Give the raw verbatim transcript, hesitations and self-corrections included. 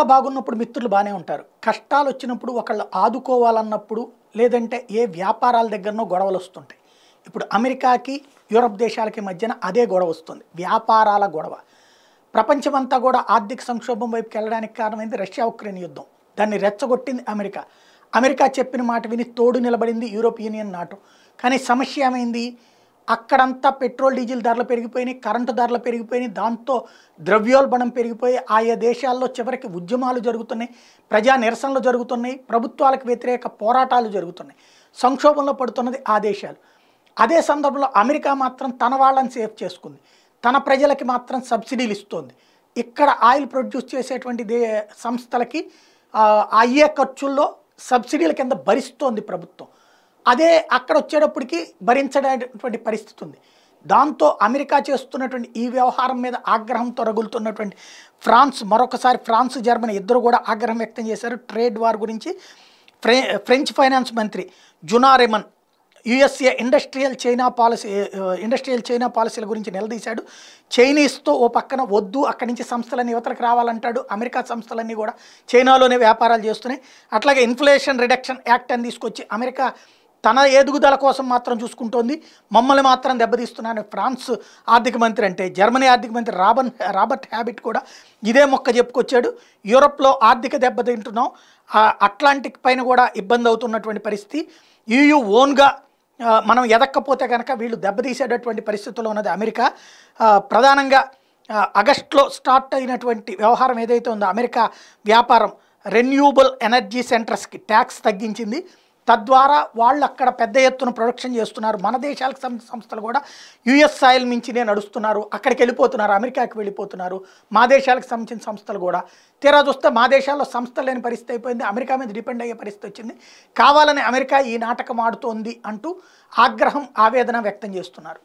అంతా బాగున్నప్పుడు మిత్రులు బానే ఉంటారు. కష్టాలు వచ్చినప్పుడు ఒకళ్ళు ఆదుకోవాలన్నప్పుడు లేదంటే ఏ వ్యాపారాల దగ్గరనో గొడవలు వస్తుంటాయి. ఇప్పుడు అమెరికాకి యూరప్ దేశాలకి మధ్యన అదే గొడవ వస్తుంది, వ్యాపారాల గొడవ. ప్రపంచమంతా కూడా ఆర్థిక సంక్షోభం వైపుకి వెళ్ళడానికి కారణమైంది రష్యా ఉక్రెయిన్ యుద్ధం. దాన్ని రెచ్చగొట్టింది అమెరికా. అమెరికా చెప్పిన మాట విని తోడు నిలబడింది యూరోప్ యూనియన్, నాటో. కానీ సమస్య ఏమైంది, అక్కడంతా పెట్రోల్ డీజిల్ ధరలు పెరిగిపోయినాయి, కరెంటు ధరలు పెరిగిపోయినాయి, దాంతో ద్రవ్యోల్బణం పెరిగిపోయి ఆయా దేశాల్లో చివరికి ఉద్యమాలు జరుగుతున్నాయి, ప్రజా నిరసనలు జరుగుతున్నాయి, ప్రభుత్వాలకు వ్యతిరేక పోరాటాలు జరుగుతున్నాయి. సంక్షోభంలో పడుతున్నది ఆ దేశాలు. అదే సందర్భంలో అమెరికా మాత్రం తన వాళ్ళని సేఫ్ చేసుకుంది, తన ప్రజలకి మాత్రం సబ్సిడీలు ఇస్తోంది. ఇక్కడ ఆయిల్ ప్రొడ్యూస్ చేసేటువంటి దే సంస్థలకి అయ్యే ఖర్చుల్లో సబ్సిడీల కింద భరిస్తోంది ప్రభుత్వం. అదే అక్కడ వచ్చేటప్పటికి భరించడానికి పరిస్థితి ఉంది. దాంతో అమెరికా చేస్తున్నటువంటి ఈ వ్యవహారం మీద ఆగ్రహంతో రగులుతున్నటువంటి ఫ్రాన్స్, మరొకసారి ఫ్రాన్స్ జర్మనీ ఇద్దరు కూడా ఆగ్రహం వ్యక్తం చేశారు ట్రేడ్ వార్ గురించి. ఫ్రె ఫ్రెంచ్ ఫైనాన్స్ మంత్రి జునా రెమన్ USA industrial China policy industrial China పాలసీల గురించి నిలదీశాడు. చైనీస్తో ఓ పక్కన వద్దు, అక్కడి నుంచి సంస్థలన్నీ యువతలకు రావాలంటాడు. అమెరికా సంస్థలన్నీ కూడా చైనాలోనే వ్యాపారాలు చేస్తున్నాయి. అట్లాగే ఇన్ఫ్లేషన్ రిడక్షన్ యాక్ట్ అని తీసుకొచ్చి అమెరికా తన ఎదుగుదల కోసం మాత్రం చూసుకుంటోంది, మమ్మల్ని మాత్రం దెబ్బతీస్తున్నాను ఫ్రాన్స్ ఆర్థిక మంత్రి అంటే. జర్మనీ ఆర్థిక మంత్రి రాబన్ రాబర్ట్ హ్యాబిట్ కూడా ఇదే మొక్క చెప్పుకొచ్చాడు. యూరప్లో ఆర్థిక దెబ్బతింటున్నాం, అట్లాంటిక్ పైన కూడా ఇబ్బంది అవుతున్నటువంటి పరిస్థితి, యూయూ ఓన్గా మనం ఎదక్కపోతే కనుక వీళ్ళు దెబ్బతీసేటటువంటి పరిస్థితుల్లో ఉన్నది అమెరికా. ప్రధానంగా ఆగస్టులో స్టార్ట్ అయినటువంటి వ్యవహారం ఏదైతే ఉందో అమెరికా వ్యాపారం, రెన్యూబుల్ ఎనర్జీ సెంటర్స్కి ట్యాక్స్ తగ్గించింది. తద్వారా వాళ్ళు అక్కడ పెద్ద ఎత్తున ప్రొడక్షన్ చేస్తున్నారు. మన దేశాలకు సంస్థలు కూడా యుఎస్ సాయిల్ మించినే నడుస్తున్నారు, అక్కడికి వెళ్ళిపోతున్నారు, అమెరికాకి వెళ్ళిపోతున్నారు. మా దేశాలకు సంబంధించిన సంస్థలు కూడా తీరా చూస్తే మా దేశాల్లో సంస్థలు లేని పరిస్థితి అయిపోయింది, అమెరికా మీద డిపెండ్ అయ్యే పరిస్థితి వచ్చింది. కావాలని అమెరికా ఈ నాటకం ఆడుతోంది అంటూ ఆగ్రహం, ఆవేదన వ్యక్తం చేస్తున్నారు.